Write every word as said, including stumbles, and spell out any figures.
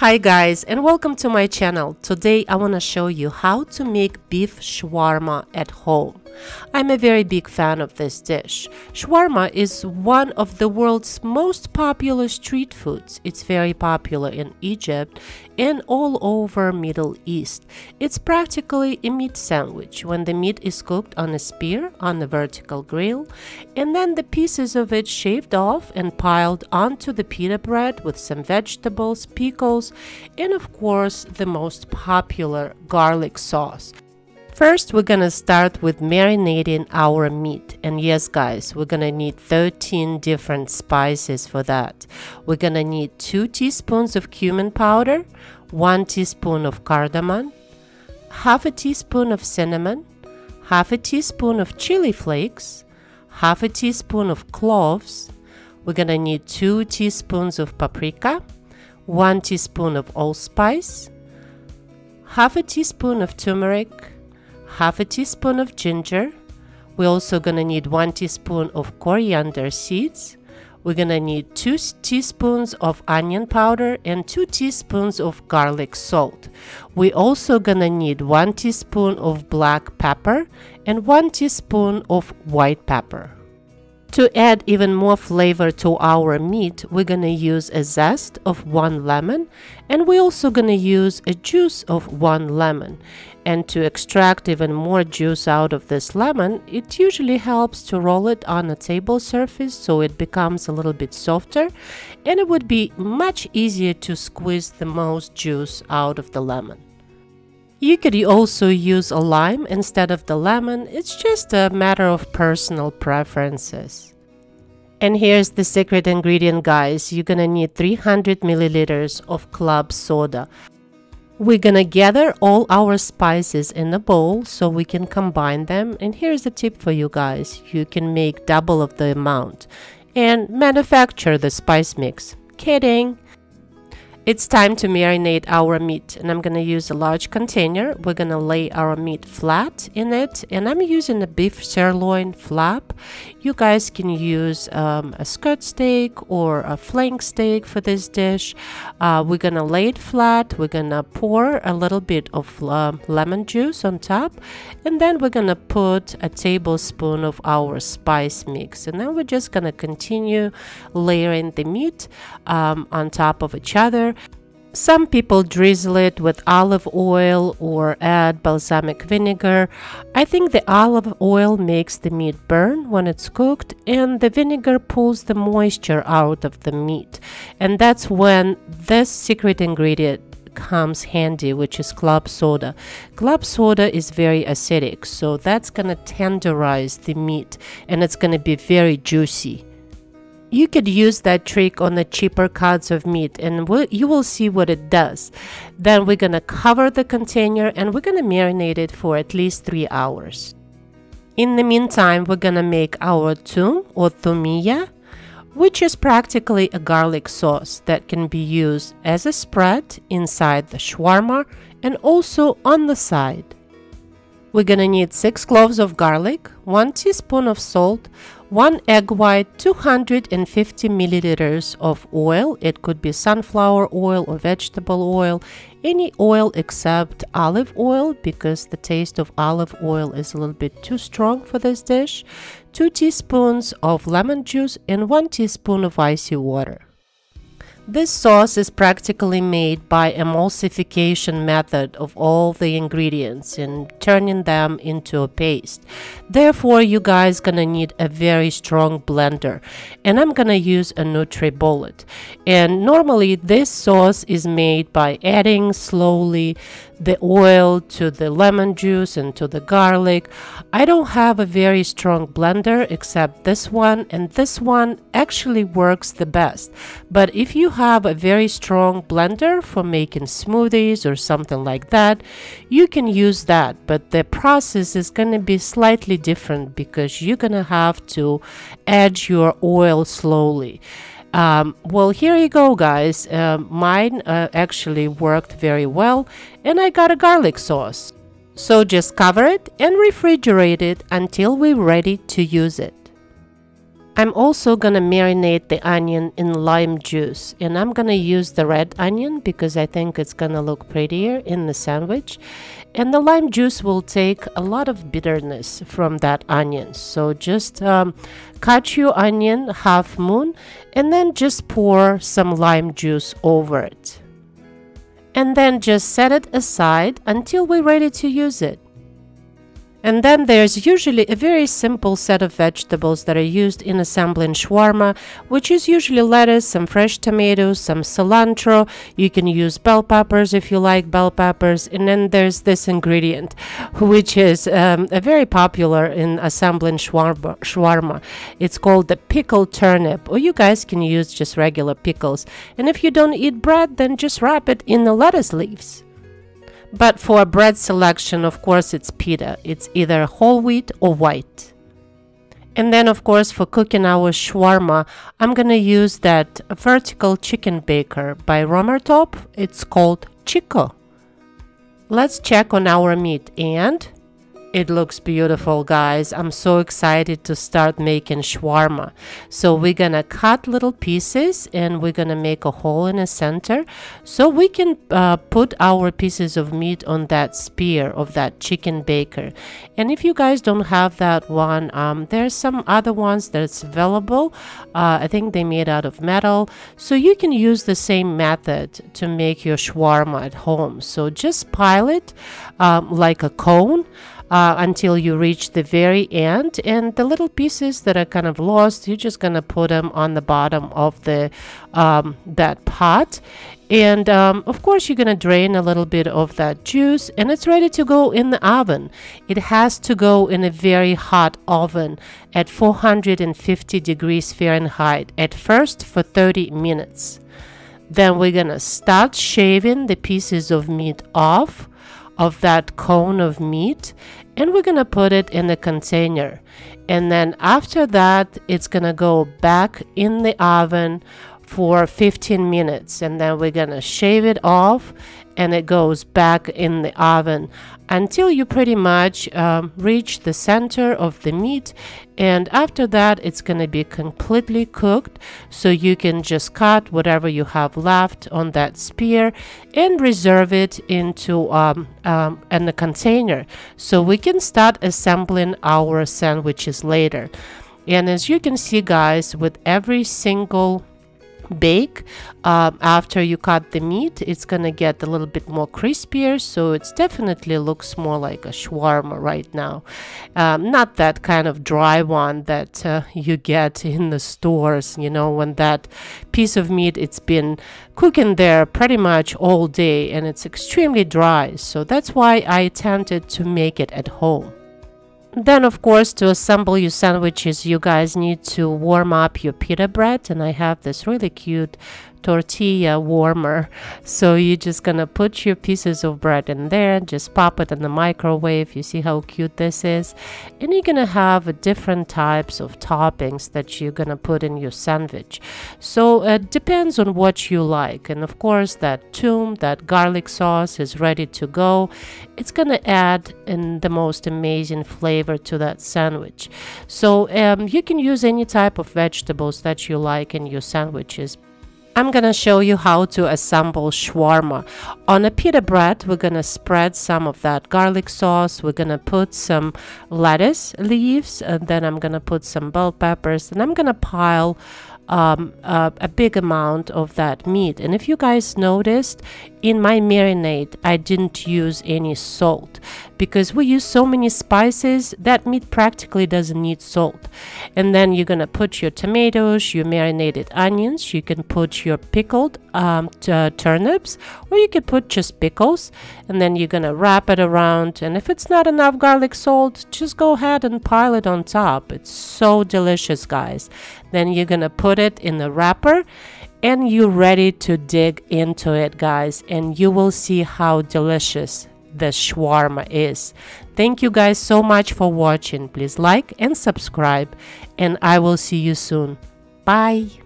Hi guys, and welcome to my channel. Today I want to show you how to make beef shawarma at home. I'm a very big fan of this dish. Shawarma is one of the world's most popular street foods. It's very popular in Egypt and all over Middle East. It's practically a meat sandwich when the meat is cooked on a spear on a vertical grill, and then the pieces of it shaved off and piled onto the pita bread with some vegetables, pickles, and of course the most popular garlic sauce. First, we're gonna start with marinating our meat, and yes guys, we're gonna need thirteen different spices for that. We're gonna need two teaspoons of cumin powder, one teaspoon of cardamom, half a teaspoon of cinnamon, half a teaspoon of chili flakes, half a teaspoon of cloves. We're gonna need two teaspoons of paprika, one teaspoon of allspice, half a teaspoon of turmeric, half a teaspoon of ginger. We're also gonna need one teaspoon of coriander seeds. We're gonna need two teaspoons of onion powder and two teaspoons of garlic salt. We're also gonna need one teaspoon of black pepper and one teaspoon of white pepper. To add even more flavor to our meat, we're gonna use a zest of one lemon, and we're also gonna use a juice of one lemon. And to extract even more juice out of this lemon, it usually helps to roll it on a table surface so it becomes a little bit softer, and it would be much easier to squeeze the most juice out of the lemon. You could also use a lime instead of the lemon. It's just a matter of personal preferences. And here's the secret ingredient, guys. You're gonna need three hundred milliliters of club soda. We're gonna gather all our spices in a bowl so we can combine them. And here's a tip for you guys. You can make double of the amount and manufacture the spice mix. Kidding! It's time to marinate our meat, and I'm gonna use a large container. We're gonna lay our meat flat in it, and I'm using a beef sirloin flap. You guys can use um, a skirt steak or a flank steak for this dish. Uh, we're gonna lay it flat. We're gonna pour a little bit of uh, lemon juice on top, and then we're gonna put a tablespoon of our spice mix, and then we're just gonna continue layering the meat um, on top of each other. Some people drizzle it with olive oil or add balsamic vinegar. I think the olive oil makes the meat burn when it's cooked, and the vinegar pulls the moisture out of the meat. And that's when this secret ingredient comes handy, which is club soda. Club soda is very acidic, so that's gonna tenderize the meat, and it's gonna be very juicy. You could use that trick on the cheaper cuts of meat, and we'll, you will see what it does. Then we're gonna cover the container, and we're gonna marinate it for at least three hours. In the meantime, we're gonna make our toum or thomia, which is practically a garlic sauce that can be used as a spread inside the shawarma and also on the side. We're gonna need six cloves of garlic, one teaspoon of salt, one egg white, two hundred fifty milliliters of oil. It could be sunflower oil or vegetable oil, any oil except olive oil, because the taste of olive oil is a little bit too strong for this dish, two teaspoons of lemon juice, and one teaspoon of icy water. This sauce is practically made by emulsification method of all the ingredients and turning them into a paste. Therefore, you guys gonna need a very strong blender, and I'm gonna use a NutriBullet. And normally this sauce is made by adding slowly the oil to the lemon juice and to the garlic. I don't have a very strong blender except this one, and this one actually works the best. But if you have a very strong blender for making smoothies or something like that, you can use that, but the process is going to be slightly different because you're going to have to add your oil slowly. Um, well, here you go, guys. Uh, mine uh, actually worked very well, and I got a garlic sauce. So just cover it and refrigerate it until we're ready to use it. I'm also gonna marinate the onion in lime juice, and I'm gonna use the red onion because I think it's gonna look prettier in the sandwich, and the lime juice will take a lot of bitterness from that onion. So just um, cut your onion half moon and then just pour some lime juice over it, and then just set it aside until we're ready to use it. And then there's usually a very simple set of vegetables that are used in assembling shawarma, which is usually lettuce, some fresh tomatoes, some cilantro. You can use bell peppers if you like bell peppers. And then there's this ingredient, which is um, a very popular in assembling shawarma, shawarma. It's called the pickled turnip, or you guys can use just regular pickles. And if you don't eat bread, then just wrap it in the lettuce leaves. But for a bread selection, of course, it's pita. It's either whole wheat or white. And then, of course, for cooking our shawarma, I'm going to use that vertical chicken baker by Romertopf. It's called Chico. Let's check on our meat, and it looks beautiful, guys. I'm so excited to start making shawarma. So we're gonna cut little pieces, and we're gonna make a hole in the center so we can uh, put our pieces of meat on that spear of that chicken baker. And if you guys don't have that one, um, there's some other ones that's available. Uh, I think they made out of metal. So you can use the same method to make your shawarma at home. So just pile it um, like a cone Uh, until you reach the very end, and the little pieces that are kind of lost, you're just gonna put them on the bottom of the um, that pot, and um, of course you're gonna drain a little bit of that juice, and it's ready to go in the oven. It has to go in a very hot oven at four hundred fifty degrees Fahrenheit at first for thirty minutes. Then we're gonna start shaving the pieces of meat off of that cone of meat, and we're gonna put it in a container, and then after that it's gonna go back in the oven for fifteen minutes, and then we're gonna shave it off, and it goes back in the oven until you pretty much um, reach the center of the meat, and after that it's gonna be completely cooked, so you can just cut whatever you have left on that spear and reserve it into um, um, in a container so we can start assembling our sandwiches later. And as you can see, guys, with every single bake uh, after you cut the meat, it's gonna get a little bit more crispier, so it's definitely looks more like a shawarma right now, um, not that kind of dry one that uh, you get in the stores, you know, when that piece of meat, it's been cooking there pretty much all day and it's extremely dry. So that's why I attempted to make it at home. Then, of course, to assemble your sandwiches, you guys need to warm up your pita bread, and I have this really cute tortilla warmer. So you're just gonna put your pieces of bread in there, just pop it in the microwave. You see how cute this is? And you're gonna have different types of toppings that you're gonna put in your sandwich. So it depends on what you like. And of course, that Toum, that garlic sauce is ready to go. It's gonna add in the most amazing flavor to that sandwich. So um, you can use any type of vegetables that you like in your sandwiches. I'm gonna show you how to assemble shawarma. On a pita bread, we're gonna spread some of that garlic sauce, we're gonna put some lettuce leaves, and then I'm gonna put some bell peppers, and I'm gonna pile um, uh, a big amount of that meat. And if you guys noticed, in my marinade, I didn't use any salt because we use so many spices that meat practically doesn't need salt. And then you're gonna put your tomatoes, your marinated onions, you can put your pickled um, uh, turnips, or you could put just pickles, and then you're gonna wrap it around, and if it's not enough garlic salt, just go ahead and pile it on top. It's so delicious, guys. Then you're gonna put it in the wrapper, and you're ready to dig into it, guys, and you will see how delicious the shawarma is. Thank you guys so much for watching. Please like and subscribe, and I will see you soon. Bye.